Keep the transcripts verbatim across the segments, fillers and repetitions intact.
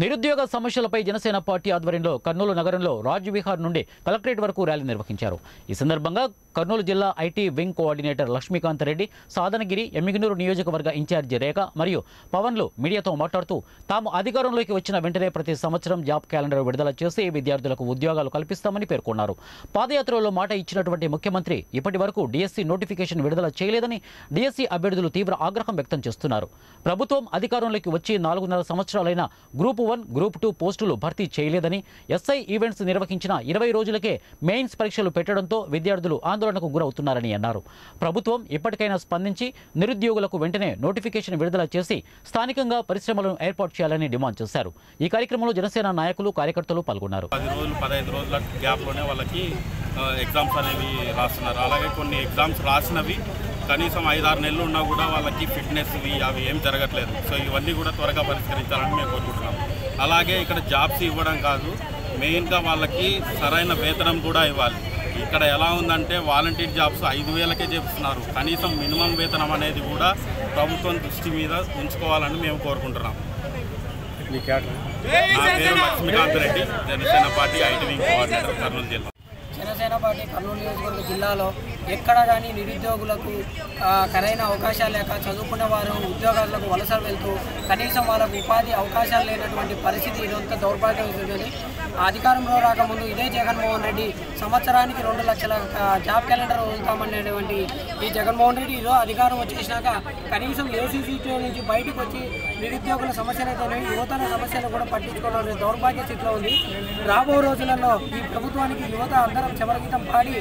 నిరుద్యోగ సమస్యలపై జనసేన పార్టీ ఆధ్వర్యంలో కర్నూలు నగరంలో రాజ్ విహార్ నుండి కలెక్టరేట్ వరకు ర్యాలీ నిర్వహించారు। ఈ సందర్భంగా కర్నూలు జిల్లా IT wing coordinator Lakshmikanth Reddy, Sadhanagiri, Yemmiganur నియోజకవర్గ ఇన్ఛార్జ్ రేఖ మరియు పవన్లు మీడియాతో మాట్లాడుతూ తాము అధికారంలోకి వచ్చిన వెంటనే ప్రతి సంవత్సరం జాబ్ క్యాలెండర్ విడుదల చేసి విద్యార్థులకు ఉద్యోగాలు కల్పిస్తామని పేర్కొన్నారు। పాదయాత్రలో మాట ఇచ్చినటువంటి ముఖ్యమంత్రి ఇప్పటి వరకు డిఎస్సి నోటిఫికేషన్ విడుదల చేయలేదని డిఎస్సి అభ్యర్థులు తీవ్ర ఆగ్రహం వ్యక్తం చేస్తున్నారు। ప్రభుత్వం అధికారంలోకి వచ్చి నాలుగున్నర సంవత్సరాలైన group group one group two పోస్టులు భర్తీ చేయలేదని, ఎస్ఐ ఈవెంట్స్ నిర్వహించిన ఇరవై రోజులకే మెయిన్స్ పరీక్షలు పెట్టడంతో విద్యార్థులు ఆందోళనకు గురవుతున్నారని అన్నారు। ప్రభుత్వం ఇప్పటికైనా స్పందించి నిరుద్యోగులకు వెంటనే నోటిఫికేషన్ విడుదల చేసి స్థానికంగా పరిశ్రమలను ఏర్పాటు చేయాలని డిమాండ్ చేశారు। ఈ కార్యక్రమంలో జనసేన నాయకులు, కార్యకర్తలు పాల్గొన్నారు। కనీసం ఐదారు నెలలు ఉన్నా కూడా వాళ్ళకి ఫిట్నెస్వి అవి ఏం జరగట్లేదు। సో ఇవన్నీ కూడా త్వరగా పరిష్కరించాలని మేము కోరుకుంటున్నాం। అలాగే ఇక్కడ జాబ్స్ ఇవ్వడం కాదు, మెయిన్గా వాళ్ళకి సరైన వేతనం కూడా ఇవ్వాలి। ఇక్కడ ఎలా ఉందంటే వాలంటీర్ జాబ్స్ ఐదు వేలకే చేస్తున్నారు, కనీసం మినిమం వేతనం అనేది కూడా ప్రభుత్వం దృష్టి మీద ఉంచుకోవాలని మేము కోరుకుంటున్నాం। నా పేరు Lakshmikanth Reddy, Janasena party IT wing coordinator Kurnool జిల్లా। జనసేన పార్టీ కర్నూలు నియోజకవర్గ జిల్లాలో ఎక్కడ కానీ నిరుద్యోగులకు సరైన అవకాశాలు లేక చదువుకున్న వారు ఉద్యోగాలకు వలస వెళ్తూ కనీసం వాళ్ళకు ఉపాధి అవకాశాలు లేనటువంటి పరిస్థితి ఇదంతా దౌర్భాగ్యం ఉంటుంది। అధికారంలో రాకముందు ఇదే జగన్మోహన్ రెడ్డి సంవత్సరానికి రెండు లక్షల జాబ్ క్యాలెండర్ వదులుతామనేటువంటి ఈ జగన్మోహన్ రెడ్డి ఈరోజు అధికారం వచ్చేసినాక కనీసం ఏసీ సీట్లో నుంచి బయటకు వచ్చి నిరుద్యోగుల సమస్యలతోనే యువతల సమస్యలు కూడా పట్టించుకోవడం దౌర్భాగ్య స్థితిలో ఉంది। రాబోయే రోజులలో ఈ ప్రభుత్వానికి యువత అందరం చమరగీతం పాడి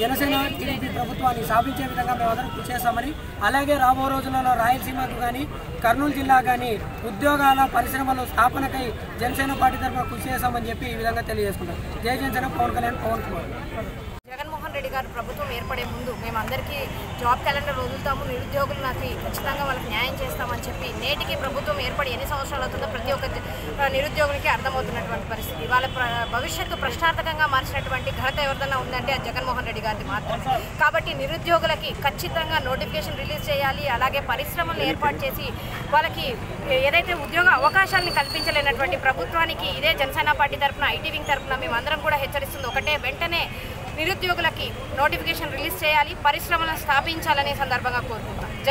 జనసేన టీడీపీ ప్రభుత్వాన్ని సాధించే విధంగా మేమందరం కృషి చేస్తామని, అలాగే రాబోయే రోజులలో రాయలసీమకు కానీ కర్నూలు జిల్లా కానీ ఉద్యోగాల పరిశ్రమలు స్థాపనకై జనసేన పార్టీ తరఫున కృషి చేస్తామని చెప్పి ఈ విధంగా తెలియజేసుకున్నాం। జై జనసేన, పవన్ కళ్యాణ్, పవన్ కుమార్। జగన్మోహన్ రెడ్డి గారు ప్రభుత్వం ఏర్పడే ముందు మేమందరికీ జాబ్ క్యాలెండర్ వదులుతాము, నిరుద్యోగులు నాకు ఖచ్చితంగా వాళ్ళకి న్యాయం చేస్తామని చెప్పి నేటికి ప్రభుత్వం ఏర్పడి ఎన్ని సంవత్సరాలు అవుతుందో ప్రతి ఒక్క నిరుద్యోగులకి అర్థమవుతున్నటువంటి పరిస్థితి, వాళ్ళ భవిష్యత్తు ప్రశ్నార్థకంగా మార్చినటువంటి ఘనత ఎవరిదైనా ఉందంటే అది జగన్మోహన్ రెడ్డి గారిది మాత్రం। కాబట్టి నిరుద్యోగులకి ఖచ్చితంగా నోటిఫికేషన్ రిలీజ్ చేయాలి, అలాగే పరిశ్రమలను ఏర్పాటు చేసి వాళ్ళకి ఏదైతే ఉద్యోగ అవకాశాలను కల్పించలేనటువంటి ప్రభుత్వానికి ఇదే జనసేన పార్టీ తరఫున, ఐటీ వింగ్ తరఫున మేమందరం కూడా హెచ్చరిస్తుంది ఒకటే, వెంటనే నిరుద్యోగులకి నోటిఫికేషన్ రిలీజ్ చేయాలి, పరిశ్రమలను స్థాపించాలనే సందర్భంగా కోరుకుంటున్నాం।